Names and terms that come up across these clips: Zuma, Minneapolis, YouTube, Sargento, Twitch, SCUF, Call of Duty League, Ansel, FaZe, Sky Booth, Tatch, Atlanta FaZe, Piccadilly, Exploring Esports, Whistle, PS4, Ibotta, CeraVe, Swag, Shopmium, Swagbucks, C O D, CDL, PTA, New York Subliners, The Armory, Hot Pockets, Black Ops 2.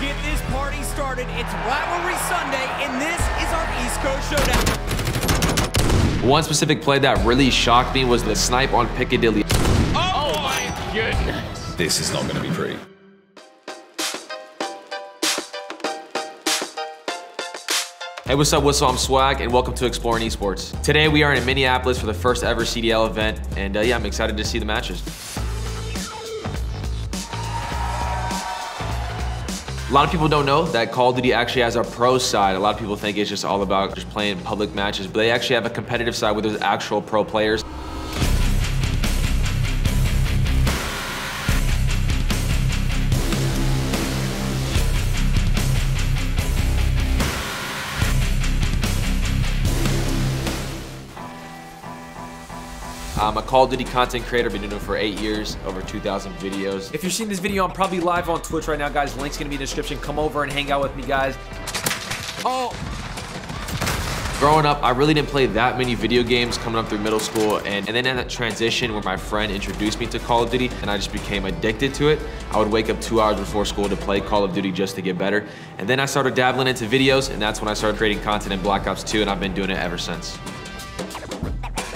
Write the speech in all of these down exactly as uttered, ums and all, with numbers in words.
get this party started. It's Rivalry Sunday, and this is our East Coast Showdown. One specific play that really shocked me was the snipe on Piccadilly. Oh, oh my goodness. This is not going to be pretty. Hey, what's up, Whistle? I'm Swag, and welcome to Exploring Esports. Today, we are in Minneapolis for the first ever C D L event, and uh, yeah, I'm excited to see the matches. A lot of people don't know that Call of Duty actually has a pro side. A lot of people think it's just all about just playing public matches, but they actually have a competitive side where there's actual pro players. I'm a Call of Duty content creator, been doing it for eight years, over two thousand videos. If you're seeing this video, I'm probably live on Twitch right now, guys. Link's gonna be in the description. Come over and hang out with me, guys. Oh! Growing up, I really didn't play that many video games coming up through middle school, and, and then in that transition where my friend introduced me to Call of Duty, and I just became addicted to it. I would wake up two hours before school to play Call of Duty just to get better. And then I started dabbling into videos, and that's when I started creating content in Black Ops two, and I've been doing it ever since.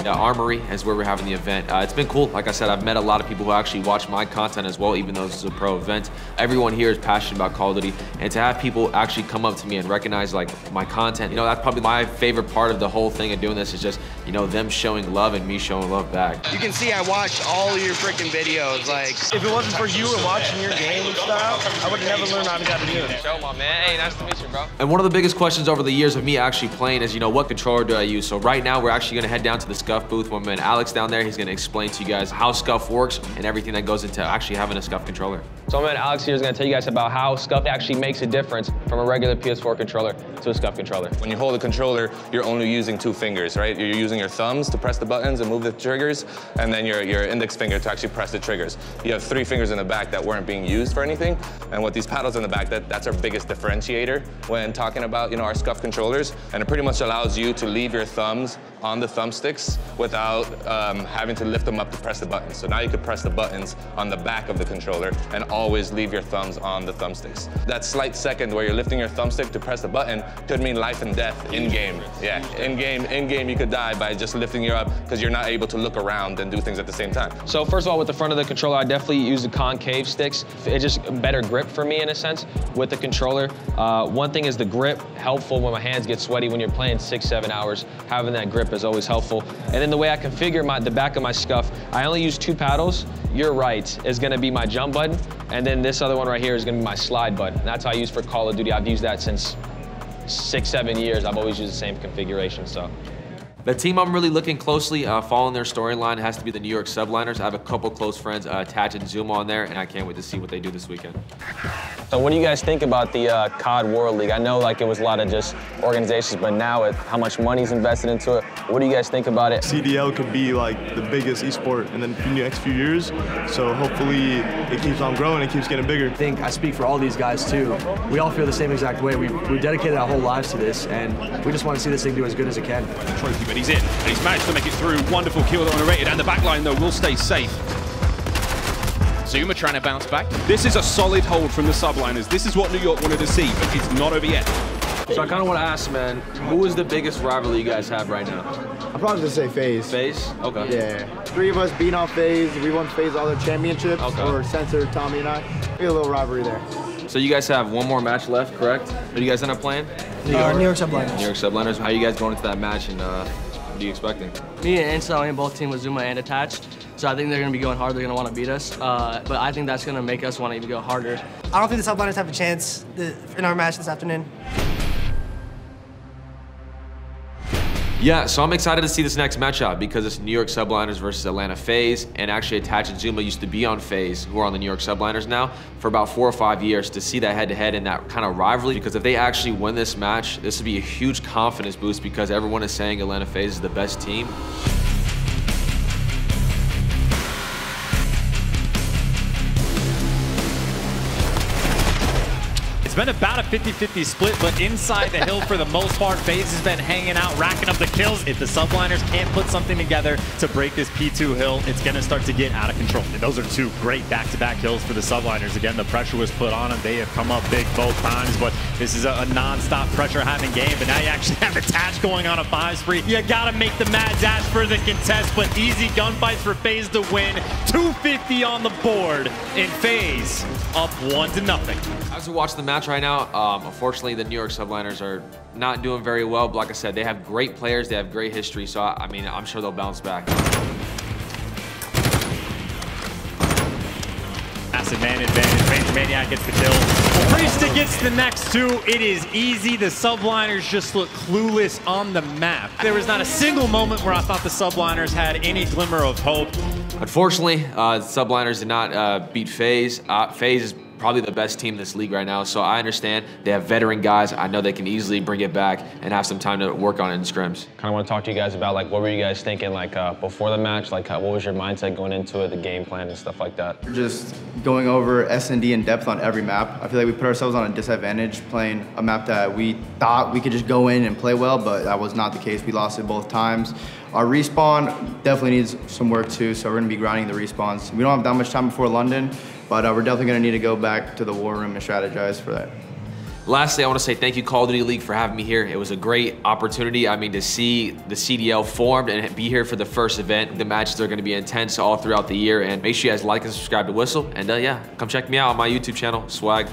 The Armory is where we're having the event. Uh, it's been cool. Like I said, I've met a lot of people who actually watch my content as well, even though this is a pro event. Everyone here is passionate about Call of Duty, and to have people actually come up to me and recognize like my content, you know, that's probably my favorite part of the whole thing of doing this is just, you know, them showing love and me showing love back. You can see I watched all your freaking videos. Like, if it wasn't for you and watching your game style, I would never learn how to do it. Show my man. Hey, nice to meet you, bro. And one of the biggest questions over the years of me actually playing is, you know, what controller do I use? So right now, we're actually gonna head down to the Sky booth. My man Alex down there, he's gonna explain to you guys how SCUF works and everything that goes into actually having a SCUF controller. So my man Alex here is gonna tell you guys about how SCUF actually makes a difference from a regular P S four controller to a SCUF controller. When you hold a controller, you're only using two fingers, right? You're using your thumbs to press the buttons and move the triggers, and then your, your index finger to actually press the triggers. You have three fingers in the back that weren't being used for anything, and with these paddles in the back, that, that's our biggest differentiator when talking about, you know, our SCUF controllers, and it pretty much allows you to leave your thumbs on the thumbsticks without um, having to lift them up to press the buttons. So now you could press the buttons on the back of the controller and always leave your thumbs on the thumbsticks. That slight second where you're lifting your thumbstick to press the button could mean life and death in-game. Yeah, in-game, in-game you could die by just lifting you up because you're not able to look around and do things at the same time. So first of all, with the front of the controller, I definitely use the concave sticks. It's just better grip for me in a sense with the controller. Uh, one thing is the grip, helpful when my hands get sweaty when you're playing six, seven hours. Having that grip is always helpful. And then the way I configure my, the back of my SCUF, I only use two paddles. Your right is gonna be my jump button, and then this other one right here is gonna be my slide button. And that's how I use for Call of Duty. I've used that since six, seven years. I've always used the same configuration, so. The team I'm really looking closely, uh, following their storyline has to be the New York Subliners. I have a couple close friends, uh, Tatch and Zuma on there, and I can't wait to see what they do this weekend. So what do you guys think about the uh, C O D World League? I know like it was a lot of just organizations, but now it, how much money's invested into it? What do you guys think about it? C D L could be like the biggest esport in the next few years, so hopefully it keeps on growing, it keeps getting bigger. I think I speak for all these guys too. We all feel the same exact way. We, we dedicated our whole lives to this, and we just want to see this thing do as good as it can. He's in, and he's managed to make it through. Wonderful kill on a rated, and the back line, though, will stay safe. Zuma trying to bounce back. This is a solid hold from the Subliners. This is what New York wanted to see, but it's not over yet. So I kind of want to ask, man, who is the biggest rivalry you guys have right now? I'm probably going to say FaZe. FaZe? Okay. Yeah. Three of us beating off FaZe. We won FaZe all their championships, okay. Or Censor, Tommy, and I. We had a little rivalry there. So you guys have one more match left, correct? Who do you guys end up playing? New York, uh, New York Subliners. New York Subliners. How are you guys going into that match, and uh, what are you expecting? Me and Ansel, we both team with Zuma and Attached, so I think they're going to be going hard. They're going to want to beat us, uh, but I think that's going to make us want to even go harder. I don't think the Subliners have a chance in our match this afternoon. Yeah, so I'm excited to see this next matchup because it's New York Subliners versus Atlanta FaZe, and actually Attach and Zuma used to be on FaZe, who are on the New York Subliners now, for about four or five years to see that head-to-head and that kind of rivalry, because if they actually win this match, this would be a huge confidence boost because everyone is saying Atlanta FaZe is the best team. It's It's been about a fifty fifty split, but inside the hill for the most part, FaZe has been hanging out, racking up the kills. If the Subliners can't put something together to break this P two hill, it's going to start to get out of control. And those are two great back-to-back hills for the Subliners. Again, the pressure was put on them. They have come up big both times, but this is a, a non-stop pressure-having game. But now you actually have a Tash going on a five spree. You got to make the mad dash for the contest, but easy gunfights for FaZe to win. two fifty on the board, and FaZe up one to nothing. As we watch the match right now, um, unfortunately, the New York Subliners are not doing very well. But like I said, they have great players, they have great history. So I, I mean, I'm sure they'll bounce back. Massive man advantage. Ranger Maniac gets the kill. Priest gets the next two. It is easy. The Subliners just look clueless on the map. There was not a single moment where I thought the Subliners had any glimmer of hope. Unfortunately, uh, the Subliners did not uh, beat FaZe. Uh, FaZe is probably the best team in this league right now, so I understand they have veteran guys. I know they can easily bring it back and have some time to work on it in scrims. Kind of want to talk to you guys about, like, what were you guys thinking, like, uh, before the match? Like, how, what was your mindset going into it, the game plan and stuff like that? Just going over S and D in depth on every map. I feel like we put ourselves on a disadvantage playing a map that we thought we could just go in and play well, but that was not the case. We lost it both times. Our respawn definitely needs some work too, so we're going to be grinding the respawns. We don't have that much time before London, but uh, we're definitely going to need to go back to the war room and strategize for that. Lastly, I want to say thank you, Call of Duty League, for having me here. It was a great opportunity. I mean, to see the C D L formed and be here for the first event. The matches are going to be intense all throughout the year. And make sure you guys like and subscribe to Whistle. And uh, yeah, come check me out on my YouTube channel, Swag.